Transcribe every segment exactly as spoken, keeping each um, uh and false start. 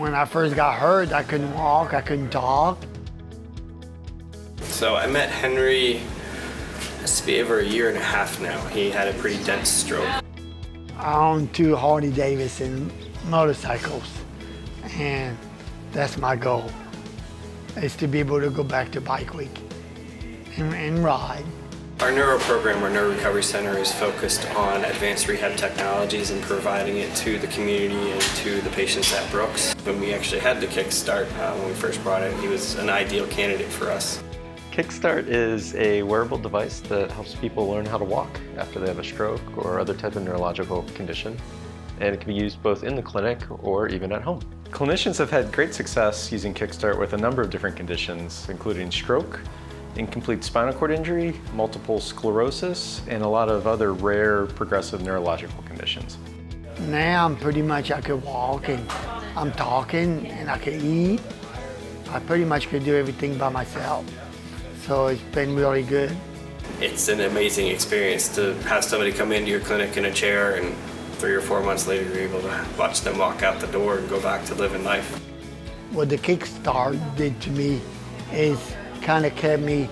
When I first got hurt, I couldn't walk, I couldn't talk. So I met Henry, it has to be over a year and a half now. He had a pretty dense stroke. I own two Harley-Davidson motorcycles, and that's my goal, is to be able to go back to Bike Week and, and ride. Our neuro program, our neuro recovery center, is focused on advanced rehab technologies and providing it to the community and to the patients at Brooks. When we actually had the Kickstart, uh, when we first brought it, he was an ideal candidate for us. Kickstart is a wearable device that helps people learn how to walk after they have a stroke or other type of neurological condition, and it can be used both in the clinic or even at home. Clinicians have had great success using Kickstart with a number of different conditions, including stroke, incomplete spinal cord injury, multiple sclerosis, and a lot of other rare progressive neurological conditions. Now I'm pretty much, I could walk and I'm talking and I could eat. I pretty much could do everything by myself. So it's been really good. It's an amazing experience to have somebody come into your clinic in a chair and three or four months later you're able to watch them walk out the door and go back to living life. What the Kickstart did to me is kind of kept me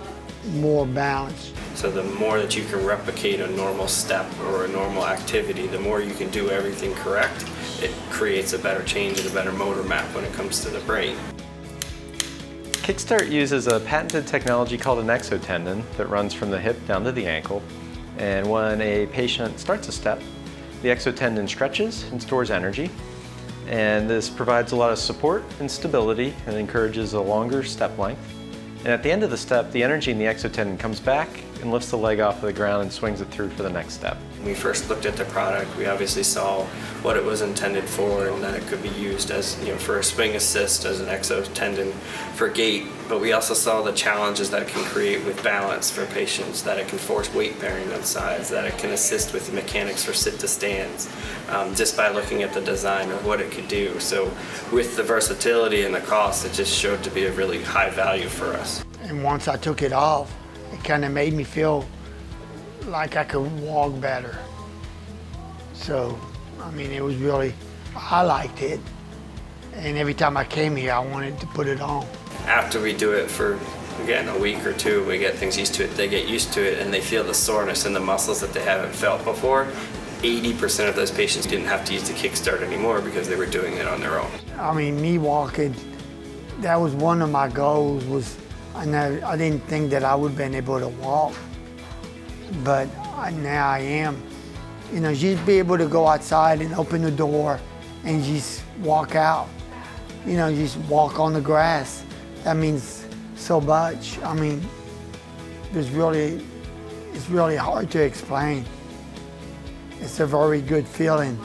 more balanced. So the more that you can replicate a normal step or a normal activity, the more you can do everything correct, it creates a better change and a better motor map when it comes to the brain. Kickstart uses a patented technology called an exotendon that runs from the hip down to the ankle. And when a patient starts a step, the exotendon stretches and stores energy. And this provides a lot of support and stability and encourages a longer step length. And at the end of the step, the energy in the exotendon comes back and lifts the leg off of the ground and swings it through for the next step. When we first looked at the product, we obviously saw what it was intended for and that it could be used as, you know, for a swing assist, as an exotendon for gait, but we also saw the challenges that it can create with balance for patients, that it can force weight bearing on sides, that it can assist with the mechanics for sit to stands, um, just by looking at the design of what it could do. So with the versatility and the cost, it just showed to be a really high value for us. And once I took it off, it kind of made me feel like I could walk better. So, I mean, it was really, I liked it. And every time I came here, I wanted to put it on. After we do it for, again, a week or two, we get things used to it, they get used to it, and they feel the soreness in the muscles that they haven't felt before. eighty percent of those patients didn't have to use the Kickstart anymore because they were doing it on their own. I mean, me walking, that was one of my goals was, and I, I didn't think that I would have been able to walk. But I, now I am. You know, just be able to go outside and open the door and just walk out. You know, just walk on the grass. That means so much. I mean, there's really, it's really hard to explain. It's a very good feeling.